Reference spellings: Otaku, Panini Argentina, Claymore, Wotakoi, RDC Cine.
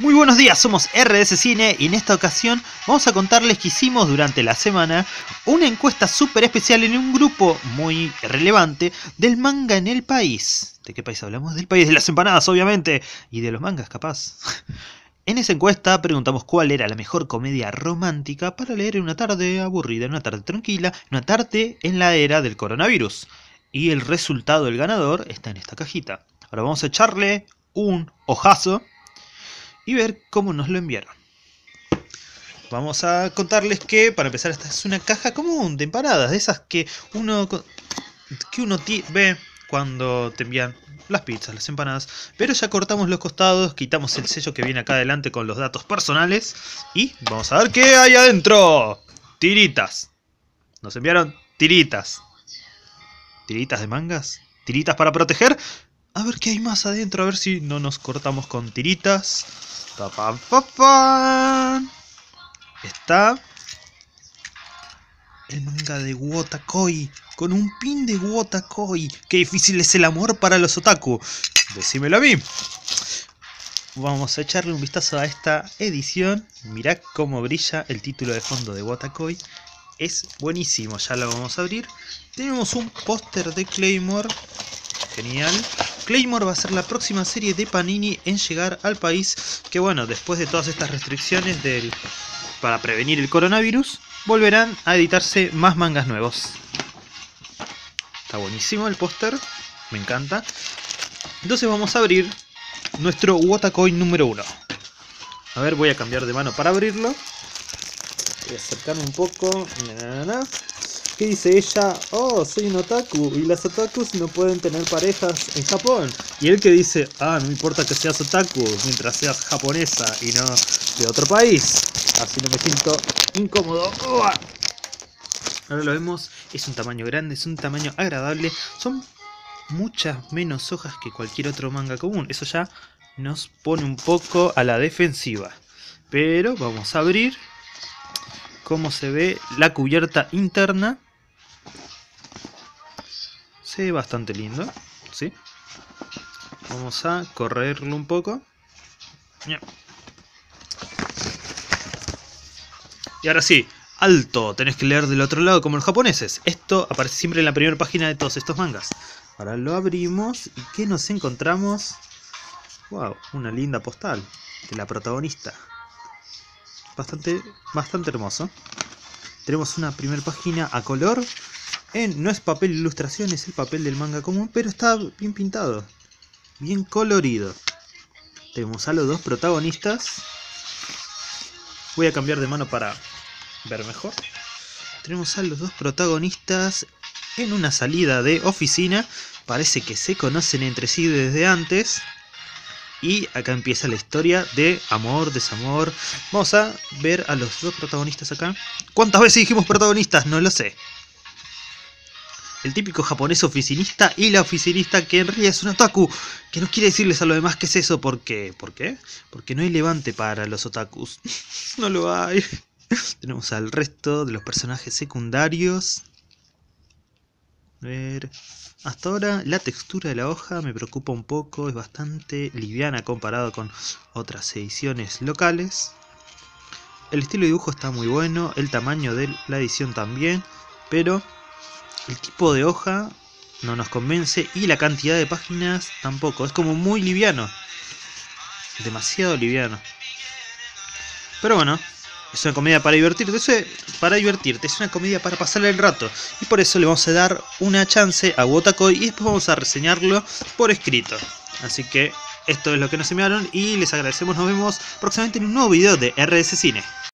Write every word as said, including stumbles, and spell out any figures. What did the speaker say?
Muy buenos días, somos R D C Cine y en esta ocasión vamos a contarles que hicimos durante la semana una encuesta súper especial en un grupo muy relevante del manga en el país. ¿De qué país hablamos? Del país de las empanadas, obviamente, y de los mangas, capaz. En esa encuesta preguntamos cuál era la mejor comedia romántica para leer en una tarde aburrida, en una tarde tranquila, en una tarde en la era del coronavirus. Y el resultado del ganador está en esta cajita. Ahora vamos a echarle un ojazo y ver cómo nos lo enviaron. Vamos a contarles que, para empezar, esta es una caja común de empanadas, de esas que uno que uno ve cuando te envían las pizzas, las empanadas. Pero ya cortamos los costados, quitamos el sello que viene acá adelante con los datos personales y vamos a ver qué hay adentro. Tiritas. Nos enviaron tiritas. Tiritas de mangas, tiritas para proteger. A ver qué hay más adentro, a ver si no nos cortamos con tiritas. Papá, papá. Está el manga de Wotakoi, con un pin de Wotakoi. Qué difícil es el amor para los otaku. Decímelo a mí. Vamos a echarle un vistazo a esta edición. Mirá cómo brilla el título de fondo de Wotakoi. Es buenísimo, ya lo vamos a abrir. Tenemos un póster de Claymore. Genial. Claymore va a ser la próxima serie de Panini en llegar al país, que bueno, después de todas estas restricciones del, para prevenir el coronavirus, volverán a editarse más mangas nuevos. Está buenísimo el póster, me encanta. Entonces vamos a abrir nuestro Wotakoi número uno. A ver, voy a cambiar de mano para abrirlo. Voy a acercarme un poco. Na, na, na. ¿Qué dice ella? Oh, soy un otaku y las otakus no pueden tener parejas en Japón. Y él que dice, ah, no importa que seas otaku mientras seas japonesa y no de otro país. Así no me siento incómodo. ¡Uah! Ahora lo vemos, es un tamaño grande, es un tamaño agradable. Son muchas menos hojas que cualquier otro manga común. Eso ya nos pone un poco a la defensiva. Pero vamos a abrir cómo se ve la cubierta interna. Se ve bastante lindo, ¿sí? Vamos a correrlo un poco. Y ahora sí, alto, tenés que leer del otro lado como los japoneses. Esto aparece siempre en la primera página de todos estos mangas. Ahora lo abrimos y ¿qué nos encontramos? Wow, una linda postal de la protagonista. Bastante, bastante hermoso. Tenemos una primera página a color. En, no es papel de ilustración, es el papel del manga común, pero está bien pintado, bien colorido. Tenemos a los dos protagonistas. Voy a cambiar de mano para ver mejor. Tenemos a los dos protagonistas en una salida de oficina. Parece que se conocen entre sí desde antes. Y acá empieza la historia de amor, desamor. Vamos a ver a los dos protagonistas acá. ¿Cuántas veces dijimos protagonistas? No lo sé. El típico japonés oficinista y la oficinista que en realidad es un otaku, que no quiere decirles a los demás qué es eso, porque... ¿Por qué? Porque no hay levante para los otakus. No lo hay. Tenemos al resto de los personajes secundarios. A ver. Hasta ahora la textura de la hoja me preocupa un poco, es bastante liviana comparado con otras ediciones locales. El estilo de dibujo está muy bueno, el tamaño de la edición también, pero el tipo de hoja no nos convence y la cantidad de páginas tampoco, es como muy liviano, demasiado liviano. Pero bueno, es una comedia para divertirte, eso es para divertirte, es una comedia para pasarle el rato. Y por eso le vamos a dar una chance a Wotakoi y después vamos a reseñarlo por escrito. Así que esto es lo que nos enviaron y les agradecemos, nos vemos próximamente en un nuevo video de R D C Cine.